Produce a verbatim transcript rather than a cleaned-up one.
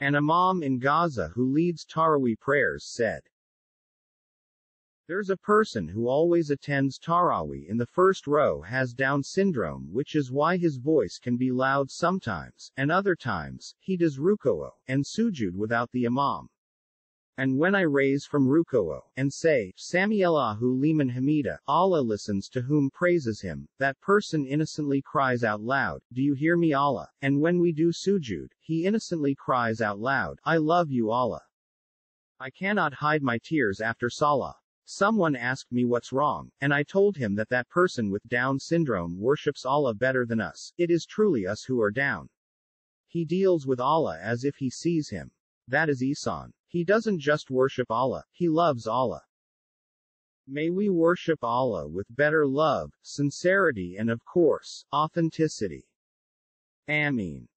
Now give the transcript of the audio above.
An imam in Gaza who leads taraweeh prayers said, "There's a person who always attends taraweeh in the first row has Down syndrome, which is why his voice can be loud sometimes, and other times, he does rukoo' and sujud without the imam. And when I raise from rukoo' and say, Sami'elahu Liman Hamida, Allah listens to whom praises him, that person innocently cries out loud, do you hear me Allah? And when we do sujud, he innocently cries out loud, I love you Allah. I cannot hide my tears after Salah. Someone asked me what's wrong, and I told him that that person with Down syndrome worships Allah better than us. It is truly us who are down. He deals with Allah as if he sees him. That is Isan. He doesn't just worship Allah, he loves Allah. May we worship Allah with better love, sincerity and of course, authenticity. Ameen."